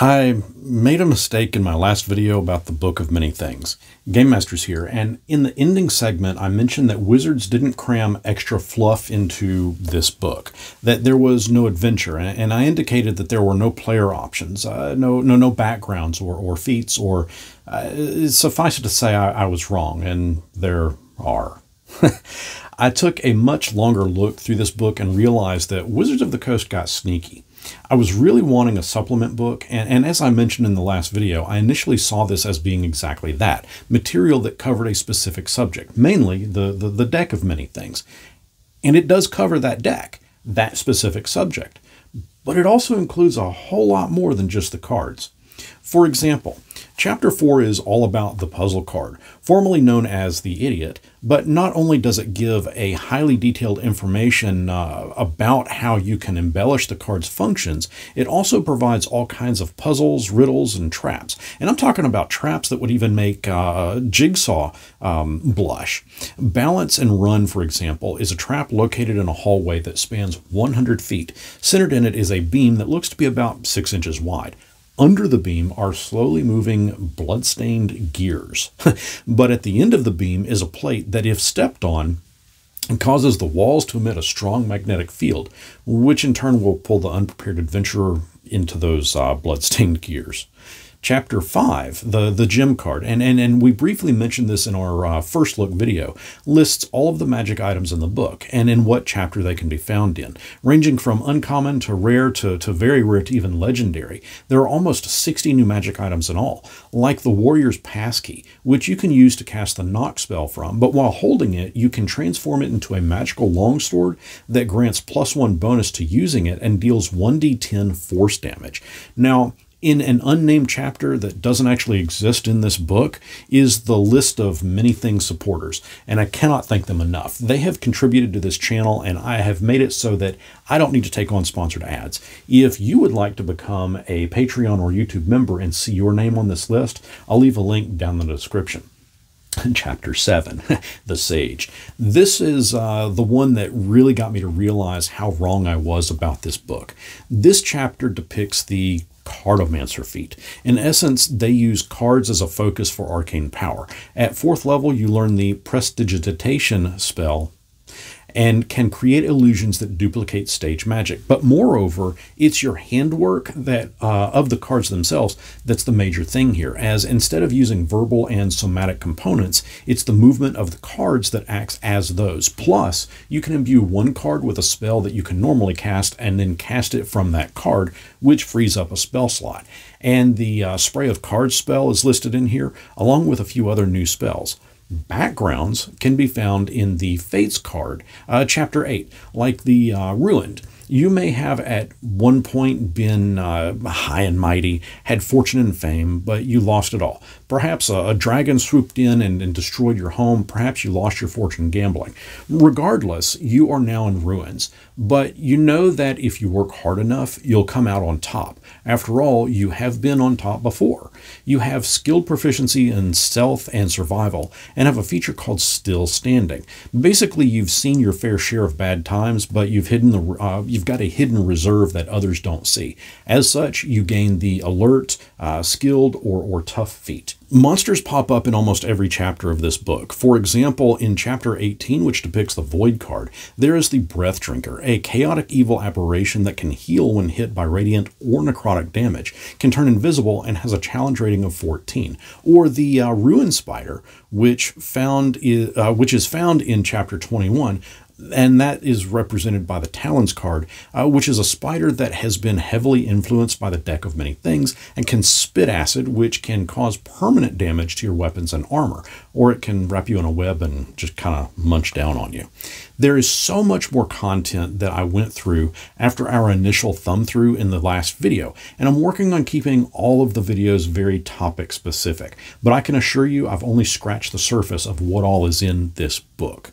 I made a mistake in my last video about the Book of Many Things. GameMasters here, and in the ending segment I mentioned that Wizards didn't cram extra fluff into this book, that there was no adventure, and I indicated that there were no player options, no backgrounds or feats, or suffice it to say I was wrong, and there are. I took a much longer look through this book and realized that Wizards of the Coast got sneaky. I was really wanting a supplement book, and as I mentioned in the last video, I initially saw this as being exactly that, material that covered a specific subject, mainly the Deck of Many Things. And it does cover that deck, that specific subject, but it also includes a whole lot more than just the cards. For example, Chapter 4 is all about the puzzle card, formerly known as the Idiot, but not only does it give a highly detailed information about how you can embellish the card's functions, it also provides all kinds of puzzles, riddles, and traps. And I'm talking about traps that would even make Jigsaw blush. Balance and Run, for example, is a trap located in a hallway that spans 100 feet. Centered in it is a beam that looks to be about 6 inches wide. Under the beam are slowly moving blood-stained gears, but at the end of the beam is a plate that, if stepped on, causes the walls to emit a strong magnetic field, which in turn will pull the unprepared adventurer into those blood-stained gears. Chapter 5, the gem card, and we briefly mentioned this in our first look video, lists all of the magic items in the book and in what chapter they can be found in. Ranging from uncommon to rare to very rare to even legendary, there are almost 60 new magic items in all, like the Warrior's Passkey, which you can use to cast the knock spell from, but while holding it, you can transform it into a magical longsword that grants +1 bonus to using it and deals 1d10 force damage. Now, in an unnamed chapter that doesn't actually exist in this book is the list of Many Things supporters, and I cannot thank them enough. They have contributed to this channel, and I have made it so that I don't need to take on sponsored ads. If you would like to become a Patreon or YouTube member and see your name on this list, I'll leave a link down in the description. Chapter 7, The Sage. This is the one that really got me to realize how wrong I was about this book. This chapter depicts the Cardomancer feat. In essence, they use cards as a focus for arcane power. At 4th level, you learn the Prestidigitation spell and can create illusions that duplicate stage magic. But moreover, it's your handwork that of the cards themselves that's the major thing here, as instead of using verbal and somatic components, it's the movement of the cards that acts as those. Plus, you can imbue one card with a spell that you can normally cast and then cast it from that card, which frees up a spell slot. And the Spray of Cards spell is listed in here, along with a few other new spells. Backgrounds can be found in the Fates card, Chapter 8, like the Ruined. You may have at one point been high and mighty, had fortune and fame, but you lost it all. Perhaps a dragon swooped in and destroyed your home. Perhaps you lost your fortune gambling. Regardless, you are now in ruins, but you know that if you work hard enough, you'll come out on top. After all, you have been on top before. You have skilled proficiency in stealth and survival, and have a feature called Still Standing. Basically, you've seen your fair share of bad times, but you've hidden the you've got a hidden reserve that others don't see. As such, you gain the alert, skilled, or tough feat. Monsters pop up in almost every chapter of this book. For example, in Chapter 18, which depicts the Void card, there is the Breath Drinker, a chaotic evil aberration that can heal when hit by radiant or necrotic damage, can turn invisible, and has a challenge rating of 14. Or the Ruin Spider, which is found in Chapter 21, and that is represented by the Talons card, which is a spider that has been heavily influenced by the Deck of Many Things and can spit acid, which can cause permanent damage to your weapons and armor, or it can wrap you in a web and just kind of munch down on you. There is so much more content that I went through after our initial thumb through in the last video, and I'm working on keeping all of the videos very topic specific, but I can assure you I've only scratched the surface of what all is in this book.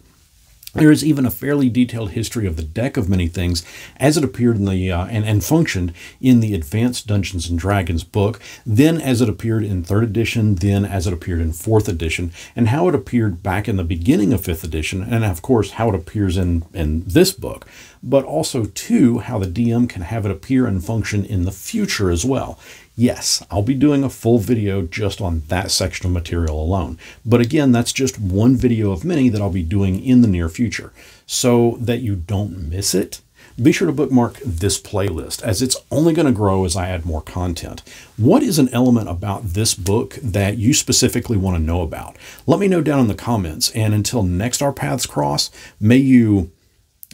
There is even a fairly detailed history of the Deck of Many Things as it appeared in the and functioned in the Advanced Dungeons and Dragons book, then as it appeared in 3rd edition, then as it appeared in 4th edition, and how it appeared back in the beginning of 5th edition, and of course how it appears in this book. but also, too, how the DM can have it appear and function in the future as well. Yes, I'll be doing a full video just on that section of material alone. But again, that's just one video of many that I'll be doing in the near future. So that you don't miss it, be sure to bookmark this playlist, as it's only going to grow as I add more content. What is an element about this book that you specifically want to know about? Let me know down in the comments, and until next our paths cross, may you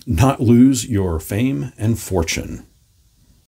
not lose your fame and fortune.